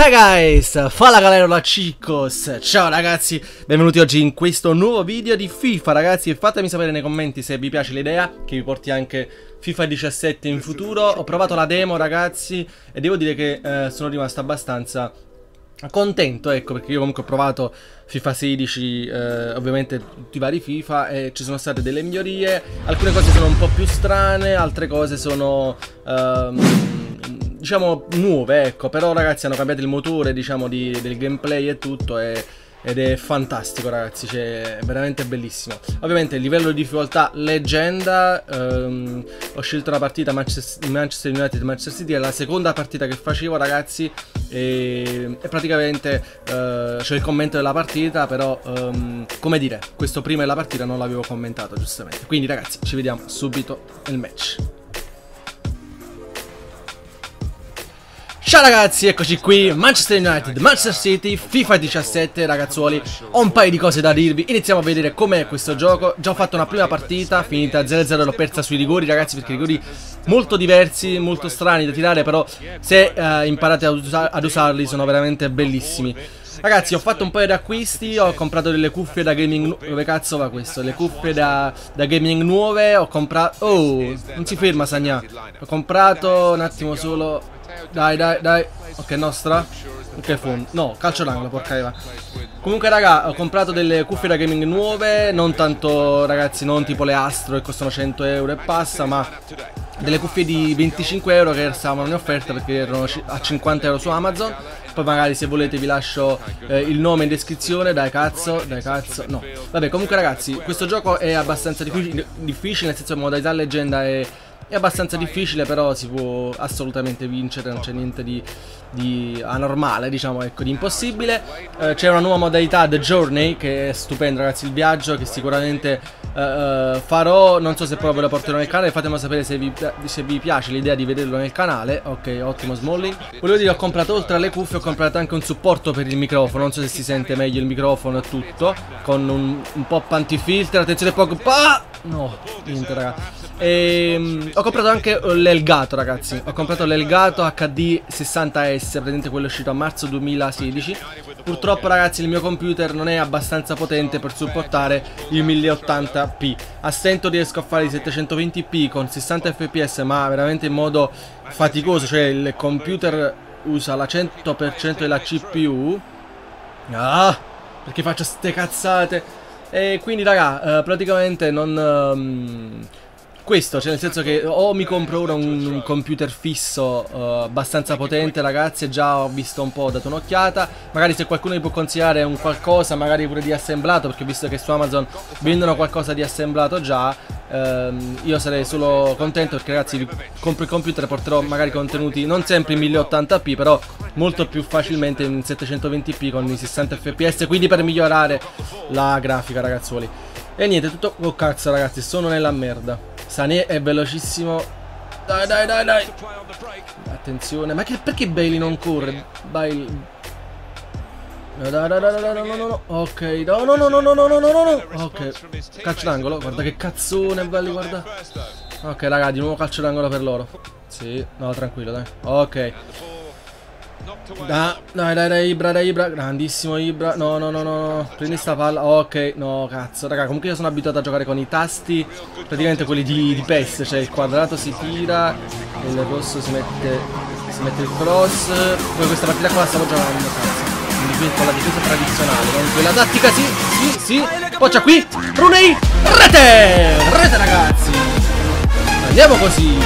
Hi guys, fala galera, la chicos, ciao ragazzi, benvenuti oggi in questo nuovo video di FIFA ragazzi. E fatemi sapere nei commenti se vi piace l'idea che vi porti anche FIFA 17 in futuro. Ho provato la demo ragazzi e devo dire che sono rimasto abbastanza contento, ecco, perché io comunque ho provato FIFA 16, ovviamente tutti i vari FIFA, e ci sono state delle migliorie. Alcune cose sono un po' più strane, altre cose sono... diciamo nuove, ecco. Però ragazzi hanno cambiato il motore, diciamo, del gameplay e tutto, ed è fantastico ragazzi, cioè, è veramente bellissimo. Ovviamente il livello di difficoltà leggenda. Ho scelto la partita Manchester United Manchester City, è la seconda partita che facevo ragazzi, e praticamente c'è il commento della partita, però come dire, questo prima della partita non l'avevo commentato giustamente. Quindi ragazzi ci vediamo subito nel match. Ciao ragazzi, eccoci qui, Manchester United, Manchester City, FIFA 17 ragazzuoli. Ho un paio di cose da dirvi, iniziamo a vedere com'è questo gioco. Già ho fatto una prima partita, finita 0-0, l'ho persa sui rigori ragazzi, perché rigori molto diversi, molto strani da tirare, però se imparate ad usarli sono veramente bellissimi. Ragazzi ho fatto un paio di acquisti, ho comprato delle cuffie da gaming, dove cazzo va questo? Le cuffie da gaming nuove, ho comprato... Oh, non si ferma Sagna. Ho comprato, un attimo solo, dai, ok nostra, ok fondo, no, calcio d'angolo, porca eva. Comunque raga, ho comprato delle cuffie da gaming nuove, non tanto ragazzi, non tipo le Astro che costano 100 euro e passa, ma... delle cuffie di 25 euro che stavano in offerta, perché erano a 50 euro su Amazon. Poi magari se volete vi lascio il nome in descrizione. Dai cazzo, no. Vabbè, comunque ragazzi, questo gioco è abbastanza difficile, nel senso che modalità leggenda è abbastanza difficile, però si può assolutamente vincere, non c'è niente di anormale, diciamo, ecco, di impossibile. C'è una nuova modalità, The Journey, che è stupenda ragazzi, il viaggio, che sicuramente farò. Non so se poi ve lo porterò nel canale, fatemelo sapere se vi piace l'idea di vederlo nel canale. Ok, ottimo Smalling. Volevo dire, ho comprato, oltre alle cuffie, ho comprato anche un supporto per il microfono, non so se si sente meglio il microfono e tutto, con un po' antifiltro, attenzione poco, ah! No, niente ragazzi. Ho comprato anche l'Elgato ragazzi, ho comprato l'Elgato HD 60S, praticamente quello uscito a marzo 2016. Purtroppo ragazzi il mio computer non è abbastanza potente per supportare i 1080p. A stento riesco a fare i 720p con 60 fps, ma veramente in modo faticoso, cioè il computer usa la 100% della CPU, perché faccio ste cazzate. E quindi raga, praticamente non... questo, cioè nel senso che o mi compro ora un computer fisso abbastanza potente ragazzi, e già ho visto un po', ho dato un'occhiata, magari se qualcuno mi può consigliare un qualcosa, magari pure di assemblato, perché ho visto che su Amazon vendono qualcosa di assemblato già, io sarei solo contento, perché ragazzi compro il computer e porterò magari contenuti non sempre in 1080p, però molto più facilmente in 720p con i 60 fps, quindi per migliorare la grafica ragazzuoli. E niente, tutto... oh cazzo ragazzi, sono nella merda. Sané è velocissimo. Dai. Attenzione. Ma perché Bailey non corre? Bailey. No. Ok. No. Ok. Calcio d'angolo. Guarda che cazzone belli, guarda. Ok raga, di nuovo calcio d'angolo per loro. Sì. No, tranquillo, dai. Ok. Dai Ibra. Grandissimo Ibra. No. Prendi sta palla. Ok. No cazzo. Raga, comunque io sono abituato a giocare con i tasti, praticamente quelli di PES. Cioè il quadrato si tira, il rosso si mette il cross. Poi questa partita qua la stavo giocando, cazzo, quindi con la difesa tradizionale, con quella tattica. Sì. Poi c'è qui Rooney. Rete ragazzi. Andiamo così.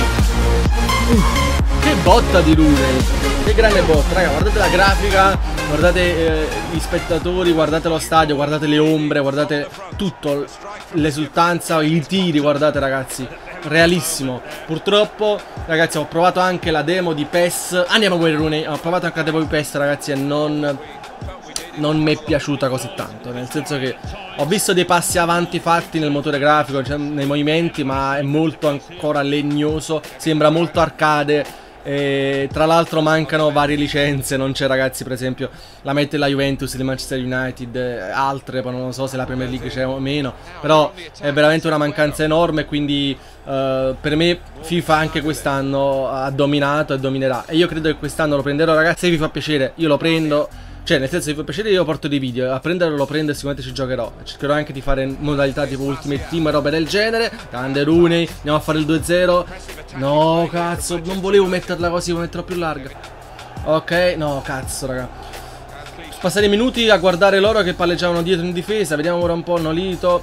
Che botta di Rooney, che grande botta, raga, guardate la grafica, guardate gli spettatori, guardate lo stadio, guardate le ombre, guardate tutto, l'esultanza, i tiri, guardate ragazzi, realissimo. Purtroppo ragazzi ho provato anche la demo di PES, andiamo con Rooney, ho provato anche la demo di PES ragazzi e non mi è piaciuta così tanto, nel senso che ho visto dei passi avanti fatti nel motore grafico, cioè nei movimenti, ma è molto ancora legnoso, sembra molto arcade. E tra l'altro mancano varie licenze, non c'è, ragazzi, per esempio la mette la Juventus, il Manchester United, altre, poi non so se la Premier League c'è o meno, però è veramente una mancanza enorme, quindi per me FIFA anche quest'anno ha dominato e dominerà, e io credo che quest'anno lo prenderò, ragazzi. Se vi fa piacere io lo prendo, cioè nel senso, se vi fa piacere io porto dei video a prenderlo, lo prendo e sicuramente ci giocherò. Cercherò anche di fare modalità tipo Ultimate Team e roba del genere. Tande Rooney, andiamo a fare il 2-0. No, cazzo, non volevo metterla così, volevo metterla più larga. Ok, no, cazzo, raga. Passare i minuti a guardare loro che palleggiavano dietro in difesa. Vediamo ora un po' Nolito.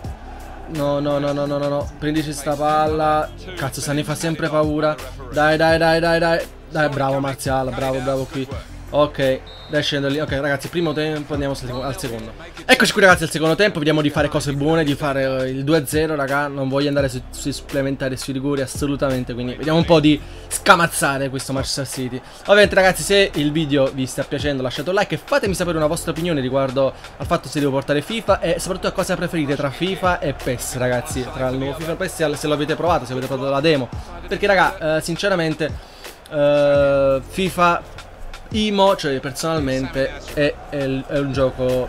No, no, no, no, no, no, no. Prendici sta palla. Cazzo, Sané fa sempre paura. Dai, dai, dai, dai, dai. Dai, bravo Marziale, bravo, bravo qui. Ok, dai, scendo lì. Ok, ragazzi, primo tempo, andiamo al secondo. Eccoci qui, ragazzi, al secondo tempo. Vediamo di fare cose buone, di fare il 2-0, raga. Non voglio andare sui supplementari, sui rigori, assolutamente. Quindi vediamo un po' di scamazzare questo Manchester City. Ovviamente, ragazzi, se il video vi sta piacendo, lasciate un like e fatemi sapere una vostra opinione riguardo al fatto se devo portare FIFA e soprattutto a cosa preferite tra FIFA e PES, ragazzi. Tra il nuovo FIFA e PES, se lo avete provato, se avete provato la demo. Perché, raga, sinceramente FIFA Imo, cioè personalmente è un gioco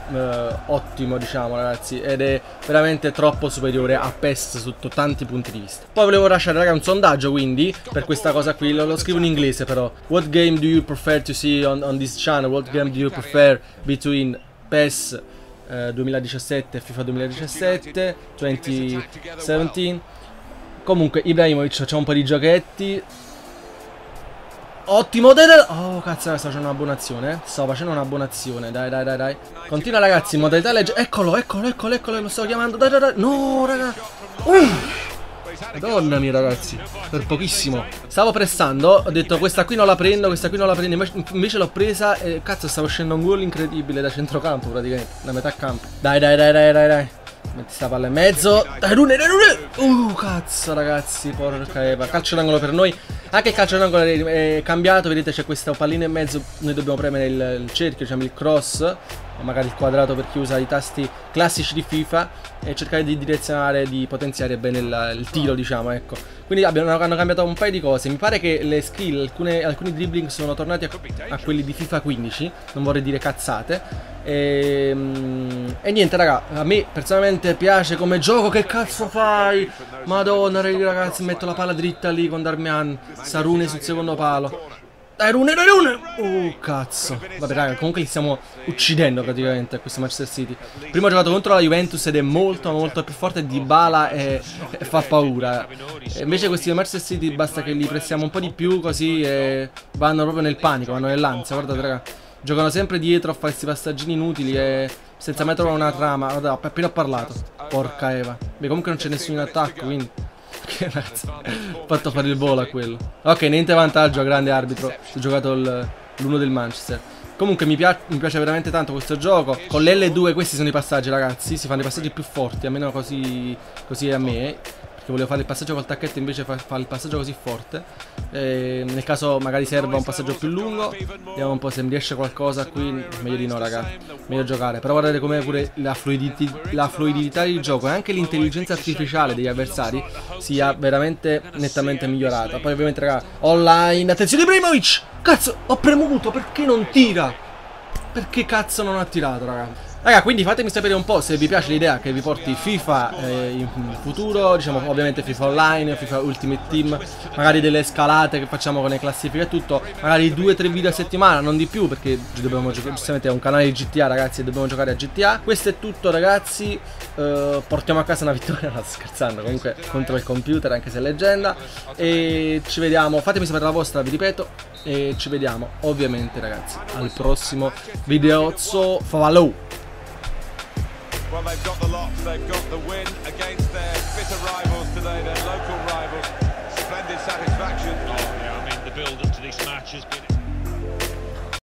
ottimo, diciamo, ragazzi, ed è veramente troppo superiore a PES sotto tanti punti di vista. Poi volevo lasciare, ragazzi, un sondaggio, quindi, per questa cosa qui, lo scrivo in inglese però. What game do you prefer to see on this channel? What game do you prefer between PES 2017 e FIFA 2017, 2017? Comunque, Ibrahimovic, c'è un po' di giochetti. Ottimo, oh cazzo, sto facendo una buona azione. Sto facendo una buona azione. Dai, dai, dai, dai. Continua, ragazzi, in modalità legge. Eccolo, eccolo, eccolo, eccolo. Lo sto chiamando. Dai, dai, dai. No, raga. Madonna mia, ragazzi. Per pochissimo. Stavo pressando. Ho detto questa qui non la prendo. Questa qui non la prendo. Invece l'ho presa. E cazzo, stavo uscendo un gol incredibile da centrocampo, praticamente. Da metà campo. Dai, dai, dai, dai, dai, dai. Metti sta palla in mezzo. Dai, Rooney, dai, Rooney. Cazzo, ragazzi. Porca Eva. Calcio d'angolo per noi. Anche il calcio d'angolo è cambiato. Vedete, c'è questa pallina in mezzo. Noi dobbiamo premere il cerchio, diciamo il cross, o magari il quadrato per chi usa i tasti classici di FIFA, e cercare di direzionare, di potenziare bene il tiro, diciamo, ecco. Quindi hanno cambiato un paio di cose. Mi pare che le skill, alcuni dribbling sono tornati a quelli di FIFA 15. Non vorrei dire cazzate. E niente, raga, a me personalmente piace come gioco. Che cazzo fai? Madonna, ragazzi, metto la palla dritta lì con Darmian. Sarune sul secondo palo. Dai, Rune, dai, Rune. Oh, cazzo. Vabbè, raga, comunque li stiamo uccidendo praticamente a questo Manchester City. Prima ho giocato contro la Juventus ed è molto, molto più forte di Dybala e fa paura. E invece questi Manchester City basta che li pressiamo un po' di più, così vanno proprio nel panico, vanno nell'ansia. Guardate, raga. Giocano sempre dietro a fare questi passaggini inutili e senza mai trovare una trama. Guarda, appena ho parlato. Porca Eva. Beh, comunque non c'è nessuno in attacco, quindi che razza. Ho fatto fare il volo a quello. Ok, niente vantaggio, grande arbitro. Ho giocato l'1 del Manchester. Comunque mi piace veramente tanto questo gioco. Con l'L2 questi sono i passaggi, ragazzi. Si fanno i passaggi più forti, almeno così a me. Perché volevo fare il passaggio col tacchetto, invece fa il passaggio così forte. Nel caso magari serva un passaggio più lungo. Vediamo un po' se mi riesce qualcosa qui. Meglio di no, raga. Meglio giocare. Però guardate come pure la fluidità del gioco e anche l'intelligenza artificiale degli avversari sia veramente nettamente migliorata. Poi ovviamente, raga, online. Attenzione Ibrahimovic! Cazzo, ho premuto, perché non tira? Perché cazzo non ha tirato, raga? Raga, quindi fatemi sapere un po' se vi piace l'idea che vi porti FIFA in futuro, diciamo ovviamente FIFA Online, FIFA Ultimate Team, magari delle scalate che facciamo con le classifiche e tutto, magari 2-3 video a settimana, non di più, perché dobbiamo giocare, giustamente è un canale di GTA, ragazzi, e dobbiamo giocare a GTA. Questo è tutto, ragazzi, portiamo a casa una vittoria, no, scherzando, comunque contro il computer, anche se è leggenda, e ci vediamo, fatemi sapere la vostra, vi ripeto, e ci vediamo ovviamente, ragazzi, al prossimo video, so follow! Well, they've got the lot. They've got the win against them.